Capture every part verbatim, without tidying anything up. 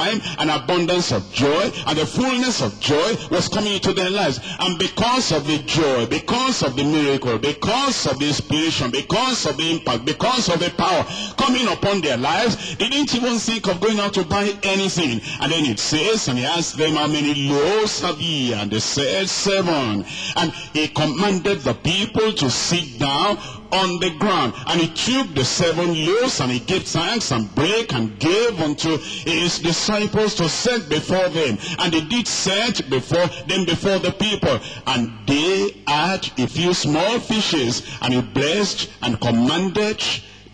An abundance of joy and the fullness of joy was coming into their lives, and because of the joy, because of the miracle, because of the inspiration, because of the impact, because of the power coming upon their lives, they didn't even think of going out to buy anything. And then it says, and he asked them, how many loaves have ye? And they said, seven. And he commanded the people to sit down on the ground, and he took the seven loaves, and he gave thanks and brake and gave unto his disciples to set before them, and they did set before them before the people, and they had a few small fishes, and he blessed and commanded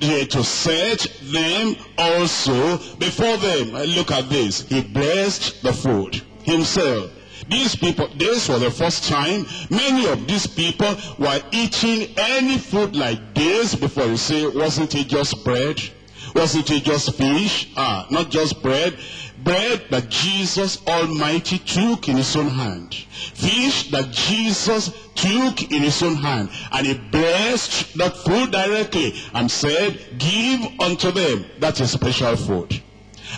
to set them also before them. Look at this, he blessed the food himself. These people, this was the first time many of these people were eating any food like this before. You say, wasn't it just bread? Wasn't it just fish? Ah, not just bread. Bread that Jesus Almighty took in his own hand. Fish that Jesus took in his own hand. And he blessed that food directly and said, give unto them. That is special food.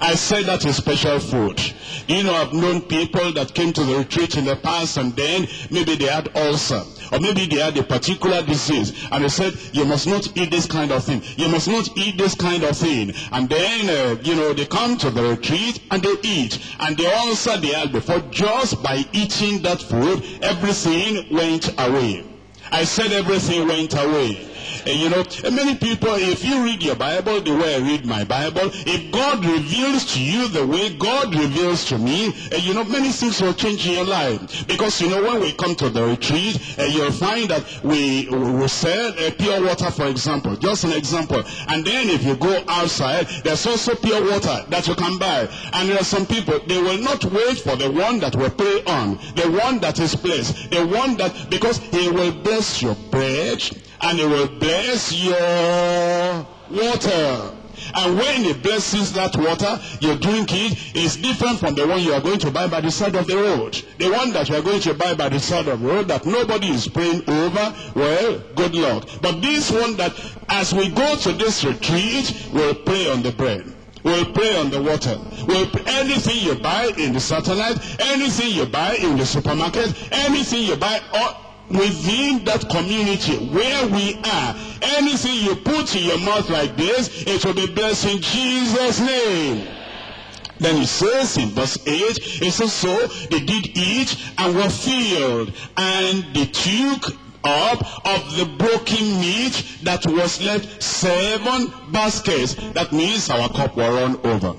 I said that is special food. You know, I've known people that came to the retreat in the past, and then maybe they had ulcer, or maybe they had a particular disease, and they said, you must not eat this kind of thing, you must not eat this kind of thing. And then, uh, you know, they come to the retreat and they eat, and the ulcer they had before, just by eating that food, everything went away. I said everything went away. And you know, many people, if you read your Bible the way I read my Bible, if God reveals to you the way God reveals to me, uh, you know, many things will change in your life. Because, you know, when we come to the retreat, uh, you'll find that we, we sell uh, pure water, for example. Just an example. And then if you go outside, there's also pure water that you can buy. And there are some people, they will not wait for the one that will pray on, the one that is blessed, the one that, because he will bless your bread, and he will bless your water. And when he blesses that water, you drink it, is different from the one you are going to buy by the side of the road. The one that you are going to buy by the side of the road that nobody is praying over, well, good luck. But this one that, as we go to this retreat, we'll pray on the bread. We'll pray on the water. We'll pray. Anything you buy in the satellite, anything you buy in the supermarket, anything you buy, or within that community where we are, anything you put in your mouth like this, it will be blessed in Jesus' name. Then he says in verse eight, it says, so they did eat and were filled, and they took up of the broken meat that was left seven baskets. That means our cup will run over.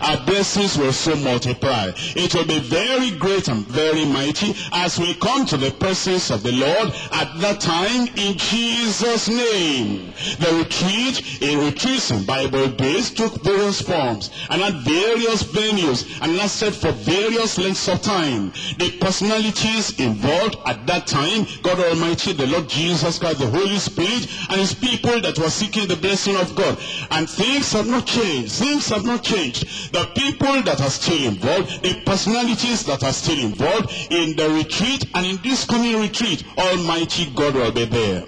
Our blessings will so multiply. It will be very great and very mighty as we come to the presence of the Lord at that time in Jesus' name. The retreat, a retreat in Bible days, took various forms and had various venues and lasted for various lengths of time. The personalities involved at that time, God Almighty, the Lord Jesus Christ, the Holy Spirit, and his people that were seeking the blessing of God. And things have not changed. Things have not changed. The people that are still involved, the personalities that are still involved in the retreat and in this coming retreat, Almighty God will be there.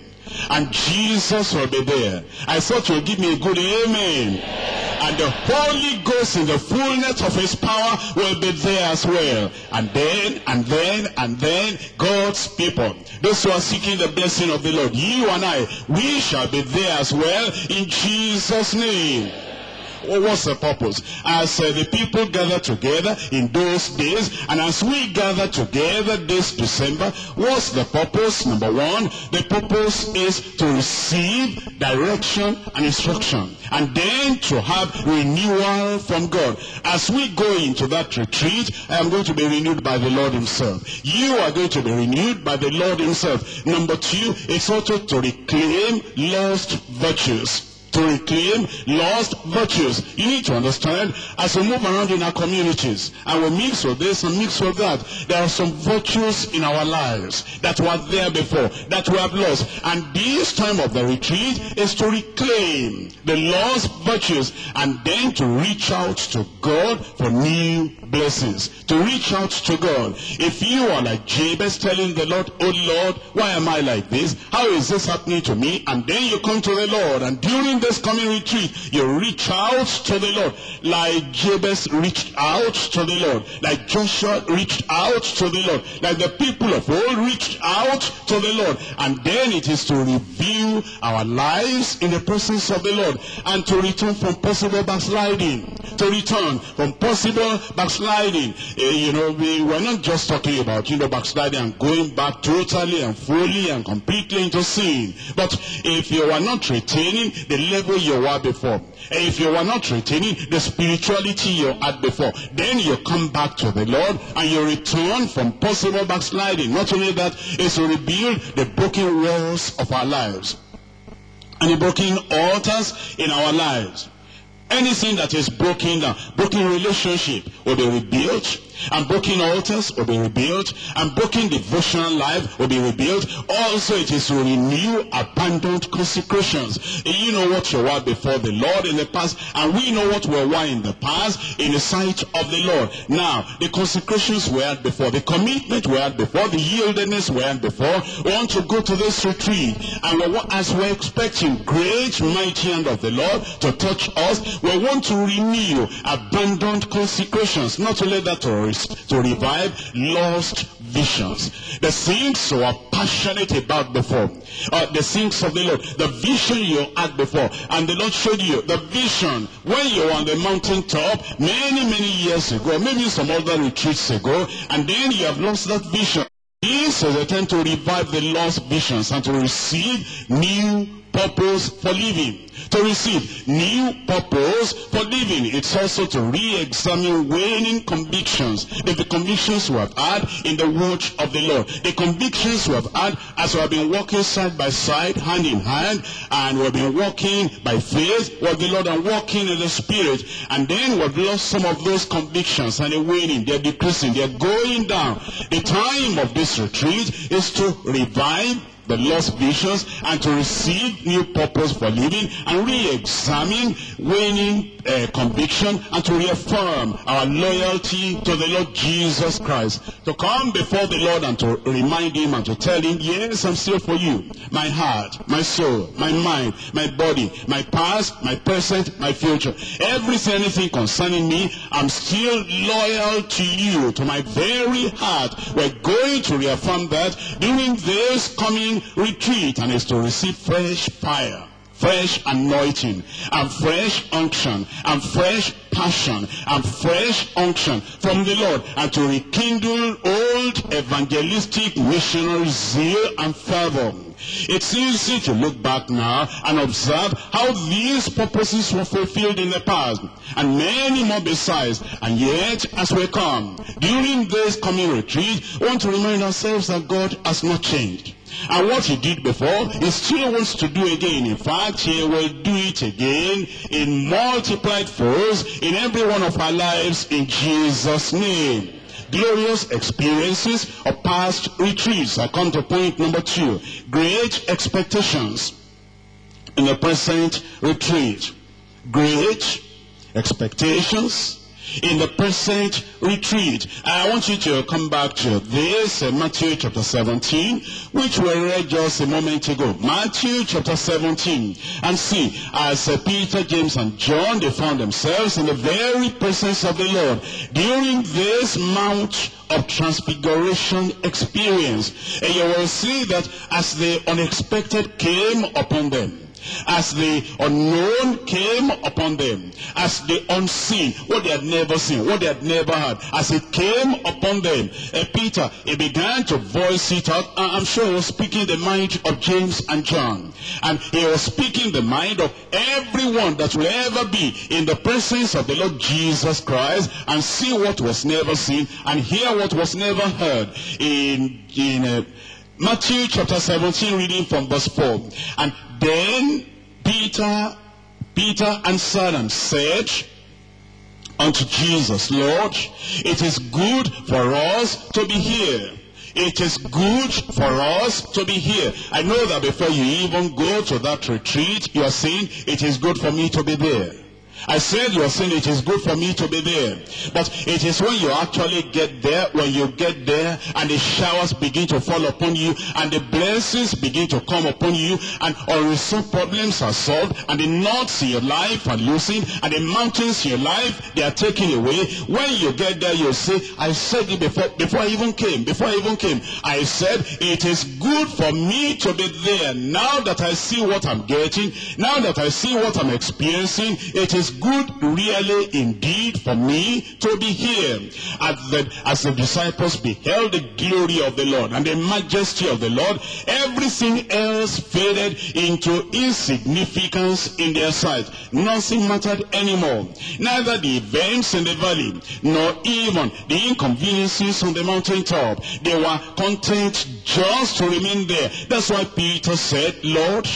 And Jesus will be there. I thought you would give me a good amen. And the Holy Ghost in the fullness of his power will be there as well. And then, and then, and then, God's people, those who are seeking the blessing of the Lord, you and I, we shall be there as well in Jesus' name. Well, what's the purpose? As uh, the people gather together in those days, and as we gather together this December, what's the purpose? Number one, the purpose is to receive direction and instruction, and then to have renewal from God. As we go into that retreat, I am going to be renewed by the Lord himself. You are going to be renewed by the Lord himself. Number two, it's also to reclaim lost virtues. To reclaim lost virtues. You need to understand, as we move around in our communities, and we mix with this and mix with that, there are some virtues in our lives that were there before, that we have lost. And this time of the retreat is to reclaim the lost virtues, and then to reach out to God for new blessings. To reach out to God. If you are like Jabez, telling the Lord, oh Lord, why am I like this? How is this happening to me? And then you come to the Lord, and during this coming retreat, you reach out to the Lord like Jabez reached out to the Lord, like Joshua reached out to the Lord, like the people of old reached out to the Lord. And then it is to review our lives in the presence of the Lord and to return from possible backsliding, to return from possible backsliding. Uh, you know, we, we're not just talking about, you know, backsliding and going back totally and fully and completely into sin. But if you are not retaining the level you were before, if you were not retaining the spirituality you had before, then you come back to the Lord and you return from possible backsliding. Not only that, it's to rebuild the broken walls of our lives and the broken altars in our lives. Anything that is broken down, broken relationship will be rebuilt, and broken altars will be rebuilt, and broken devotional life will be rebuilt. Also, it is to renew abandoned consecrations. You know what you were before the Lord in the past, and we know what we were in the past in the sight of the Lord. Now, the consecrations we had before, the commitment we had before, the yieldedness we had before. We want to go to this retreat, and we want, as we're expecting great mighty hand of the Lord to touch us, we want to renew abandoned consecrations. Not only that, to revive lost visions. The things you are passionate about before, uh, the things of the Lord, the vision you had before, and the Lord showed you the vision when you were on the mountaintop many, many years ago, maybe some other retreats ago, and then you have lost that vision. This is the time to revive the lost visions and to receive new purpose for living. To receive new purpose for living. It's also to re-examine waning convictions. The, the convictions we have had in the word of the Lord. The convictions we have had as we have been walking side by side, hand in hand, and we have been walking by faith with the Lord and walking in the Spirit. And then we have lost some of those convictions, and they're waning, they're decreasing, they're going down. The time of this retreat is to revive the lost visions and to receive new purpose for living, and re-examine waning uh, conviction, and to reaffirm our loyalty to the Lord Jesus Christ. To come before the Lord and to remind him and to tell him, yes, I'm still for you. My heart, my soul, my mind, my body, my past, my present, my future. Everything, anything concerning me, I'm still loyal to you, to my very heart. We're going to reaffirm that during this coming retreat, and is to receive fresh fire, fresh anointing, and fresh unction, and fresh passion, and fresh unction from the Lord, and to rekindle old evangelistic missionary zeal and fervor. It's easy to look back now and observe how these purposes were fulfilled in the past, and many more besides. And yet, as we come during this coming retreat, we want to remind ourselves that God has not changed. And what he did before, he still wants to do again. In fact, he will do it again in multiplied force in every one of our lives in Jesus' name. Glorious experiences of past retreats. I come to point number two. Great expectations in the present retreat. Great expectations in the present retreat. I want you to come back to this, uh, Matthew chapter seventeen, which we read just a moment ago. Matthew chapter seventeen. And see, as uh, Peter, James, and John, they found themselves in the very presence of the Lord during this Mount of Transfiguration experience. And you will see that as the unexpected came upon them, as the unknown came upon them, as the unseen, what they had never seen, what they had never heard, as it came upon them, uh, Peter, he began to voice it out. I'm sure he was speaking the mind of James and John, and he was speaking the mind of everyone that will ever be in the presence of the Lord Jesus Christ, and see what was never seen and hear what was never heard. In, in uh, Matthew chapter seventeen, reading from verse four, and then Peter, Peter answered and said unto Jesus, Lord, it is good for us to be here. It is good for us to be here. I know that before you even go to that retreat, you are saying, it is good for me to be there. I said you're saying it is good for me to be there, but it is when you actually get there, when you get there and the showers begin to fall upon you and the blessings begin to come upon you and unresolved problems are solved and the knots in your life are loosened and the mountains in your life, they are taken away. When you get there, you say, I said it before before I even came, before I even came, I said it is good for me to be there. Now that I see what I'm getting, now that I see what I'm experiencing, it is good really indeed for me to be here. As the, as the disciples beheld the glory of the Lord and the majesty of the Lord, everything else faded into insignificance in their sight. Nothing mattered anymore, neither the events in the valley nor even the inconveniences on the mountaintop. They were content just to remain there. That's why Peter said, Lord,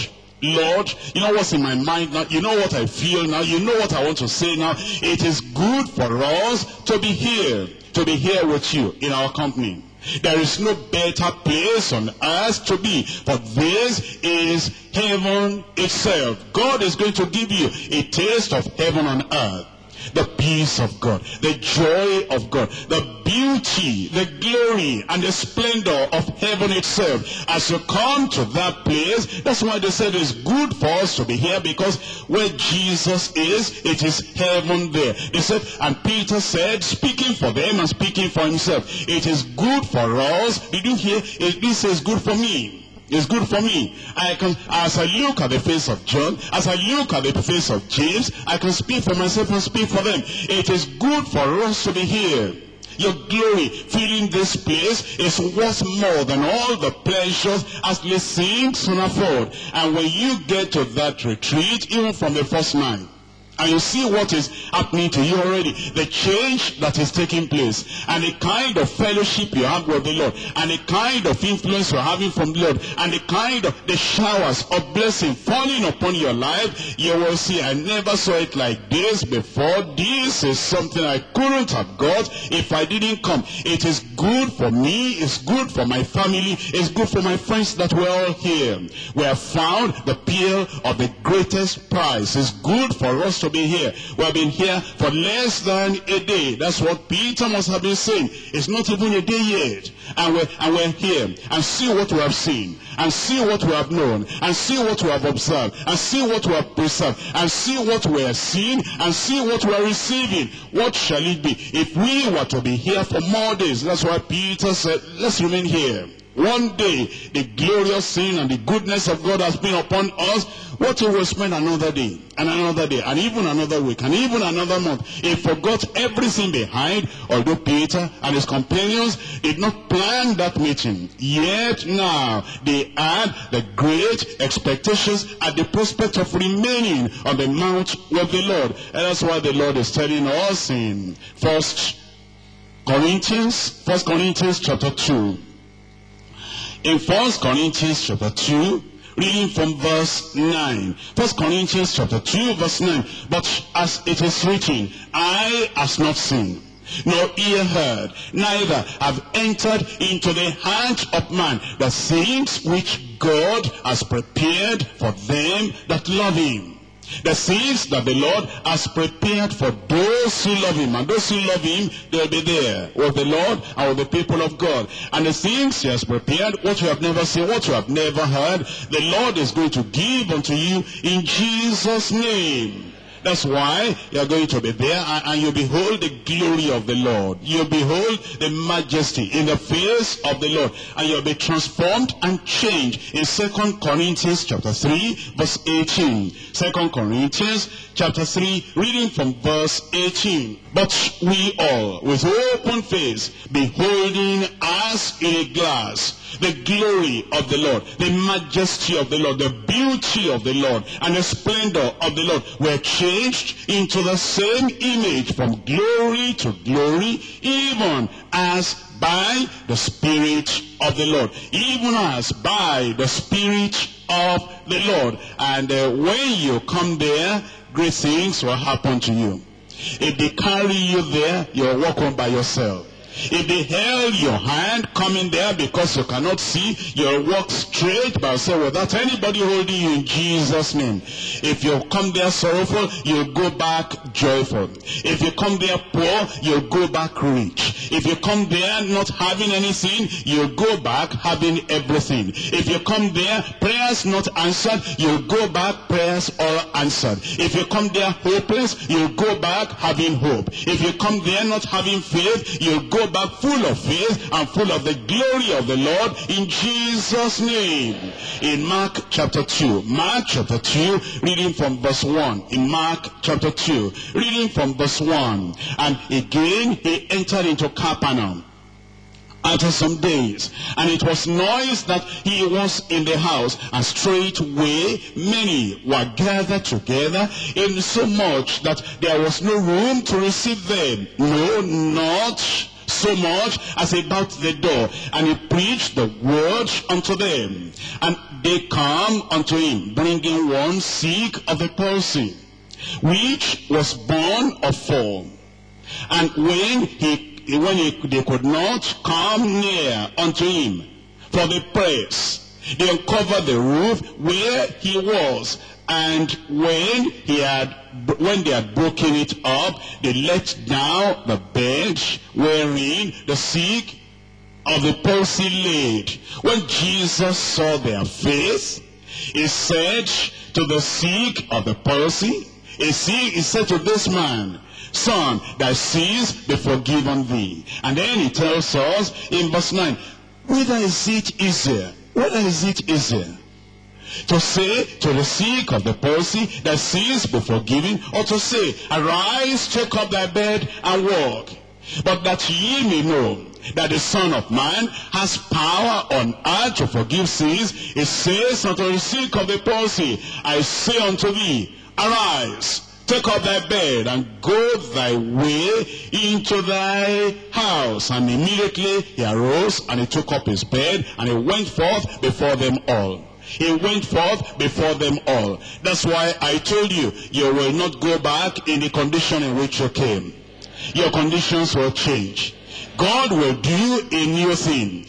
Lord, you know what's in my mind now, you know what I feel now, you know what I want to say now. It is good for us to be here, to be here with you in our company. There is no better place on earth to be, but this is heaven itself. God is going to give you a taste of heaven on earth. The peace of God, the joy of God, the beauty, the glory, and the splendor of heaven itself. As you come to that place, that's why they said it's good for us to be here, because where Jesus is, it is heaven there. They said, and Peter said, speaking for them and speaking for himself, it is good for us. Did you hear? This is good for me. It's good for me. I can, as I look at the face of John, as I look at the face of James, I can speak for myself and speak for them. It is good for us to be here. Your glory filling this place is worth more than all the pleasures earthly things can afford. And when you get to that retreat, even from the first night, and you see what is happening to you already, the change that is taking place, and the kind of fellowship you have with the Lord, and the kind of influence you're having from the Lord, and the kind of the showers of blessing falling upon your life, you will see, I never saw it like this before. This is something I couldn't have got if I didn't come. It is good for me, it's good for my family, it's good for my friends that we're all here. We have found the pearl of the greatest price. It's good for us to be here. We have been here for less than a day. That's what Peter must have been saying. It's not even a day yet. And we're, and we're here. And see what we have seen. And see what we have known. And see what we have observed. And see what we have preserved. And see what we are seeing. And see what we are receiving. What shall it be? If we were to be here for more days, that's why Peter said, let's remain here. One day, the glorious sin and the goodness of God has been upon us. What if we spend another day, and another day, and even another week, and even another month? He forgot everything behind, although Peter and his companions did not plan that meeting. Yet now, they had the great expectations at the prospect of remaining on the mount with the Lord. And that's why the Lord is telling us in First Corinthians, First Corinthians chapter two. In First Corinthians chapter two, reading from verse nine. First Corinthians chapter two, verse nine. But as it is written, eye has not seen, nor ear heard, neither have entered into the heart of man the things which God has prepared for them that love him. The things that the Lord has prepared for those who love him. And those who love him, they'll be there with the Lord and with the people of God. And the things he has prepared, what you have never seen, what you have never heard, the Lord is going to give unto you in Jesus' name. That's why you're going to be there, and, and you behold the glory of the Lord. You behold the majesty in the face of the Lord, and you'll be transformed and changed. In Second Corinthians chapter three, verse eighteen. Second Corinthians chapter three, reading from verse eighteen. But we all, with open face, beholding as in a glass the glory of the Lord, the majesty of the Lord, the beauty of the Lord, and the splendor of the Lord, were changed into the same image from glory to glory, even as by the Spirit of the Lord. Even as by the Spirit of the Lord. And uh, when you come there, great things will happen to you. If they carry you there, you'll walk on by yourself. If they held your hand coming there because you cannot see, you'll walk straight by yourself without anybody holding you in Jesus' name. If you come there sorrowful, you'll go back joyful. If you come there poor, you'll go back rich. If you come there not having anything, you'll go back having everything. If you come there prayers not answered, you'll go back prayers all answered. If you come there hopeless, you'll go back having hope. If you come there not having faith, you'll go back full of faith and full of the glory of the Lord in Jesus' name. In Mark chapter two, Mark chapter two, reading from verse one. In Mark chapter two, reading from verse one. And again he entered into Capernaum after some days, and it was noised that he was in the house, and straightway many were gathered together, insomuch that there was no room to receive them, no, not so much as about the door. And he preached the word unto them. And they come unto him, bringing one sick of the palsy, which was born of four. And when he when he, they could not come near unto him for the press, they uncovered the roof where he was, and when he had when they had broken it up, they let down the bed wherein the sick of the palsy laid. When Jesus saw their faith, he said to the sick of the palsy, he said to this man, "Son, thy sins be forgiven thee." And then he tells us in verse nine, whether is it easier, whether is it easier to say to the sick of the palsy, thy sins be forgiven, or to say, arise, take up thy bed, and walk? But that ye may know that the Son of Man has power on earth to forgive sins, he says unto the sick of the palsy, I say unto thee, arise, take up thy bed, and go thy way into thy house. And immediately he arose, and he took up his bed, and he went forth before them all. He went forth before them all. That's why I told you, you will not go back in the condition in which you came. Your conditions will change. God will do a new thing.